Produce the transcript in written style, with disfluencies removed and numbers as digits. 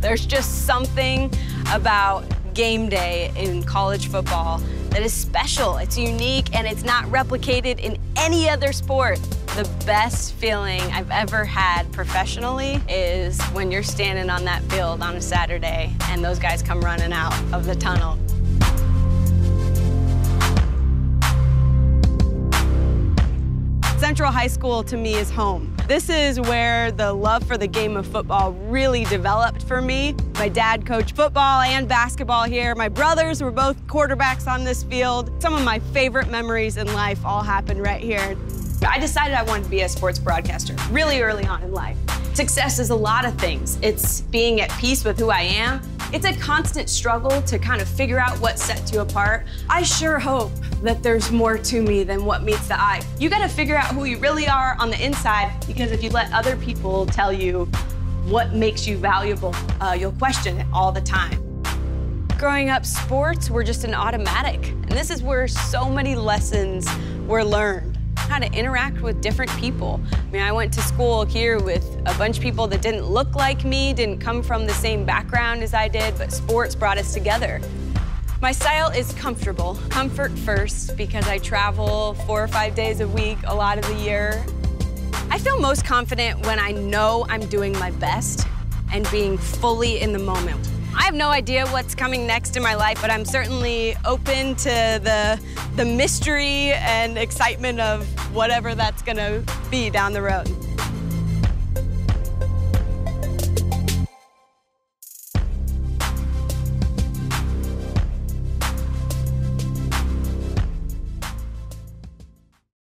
There's just something about game day in college football that is special. It's unique and it's not replicated in any other sport. The best feeling I've ever had professionally is when you're standing on that field on a Saturday and those guys come running out of the tunnel. Central High School to me is home. This is where the love for the game of football really developed for me. My dad coached football and basketball here. My brothers were both quarterbacks on this field. Some of my favorite memories in life all happened right here. I decided I wanted to be a sports broadcaster really early on in life. Success is a lot of things. It's being at peace with who I am. It's a constant struggle to kind of figure out what sets you apart. I sure hope that there's more to me than what meets the eye. You gotta figure out who you really are on the inside, because if you let other people tell you what makes you valuable, you'll question it all the time. Growing up, sports were just an automatic. And this is where so many lessons were learned. How to interact with different people. I mean, I went to school here with a bunch of people that didn't look like me, didn't come from the same background as I did, but sports brought us together. My style is comfortable, comfort first, because I travel 4 or 5 days a week a lot of the year. I feel most confident when I know I'm doing my best and being fully in the moment. I have no idea what's coming next in my life, but I'm certainly open to the mystery and excitement of whatever that's gonna be down the road.